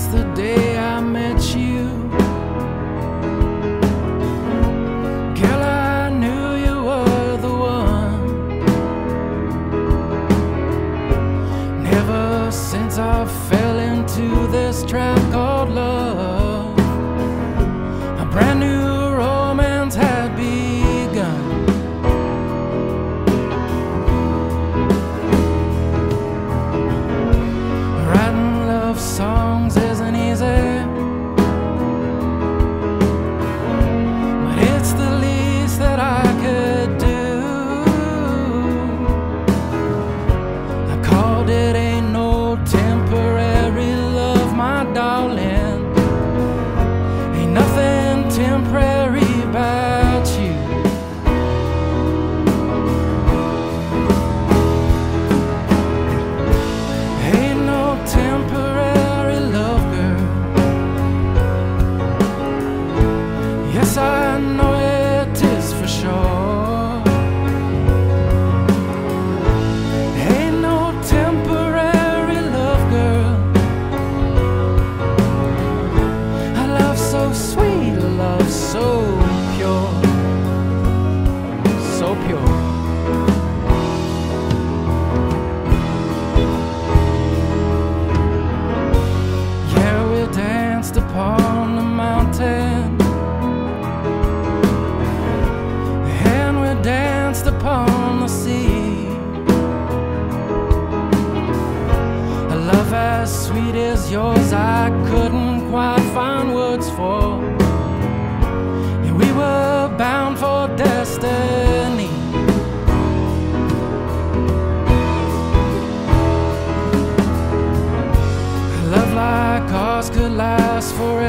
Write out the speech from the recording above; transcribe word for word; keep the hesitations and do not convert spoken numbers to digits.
since the day I met you. Girl, I knew you were the one. Never since I fell into this trap called love, a brand new romance had begun. Writing love songs isn't easy, but it's the least that I could do. I called it a no temporary love, my darling. Ain't nothing temporary about you. Ain't no temporary love, girl. Yes, I know it is for sure. Ain't no temporary love, girl. A love so sweet, a love so pure, so pure. Yeah, we danced upon the mountain, and we danced upon the sea. A love as sweet as yours, I couldn't quite find words for. Yeah, we were bound for destiny. A love like ours could last forever.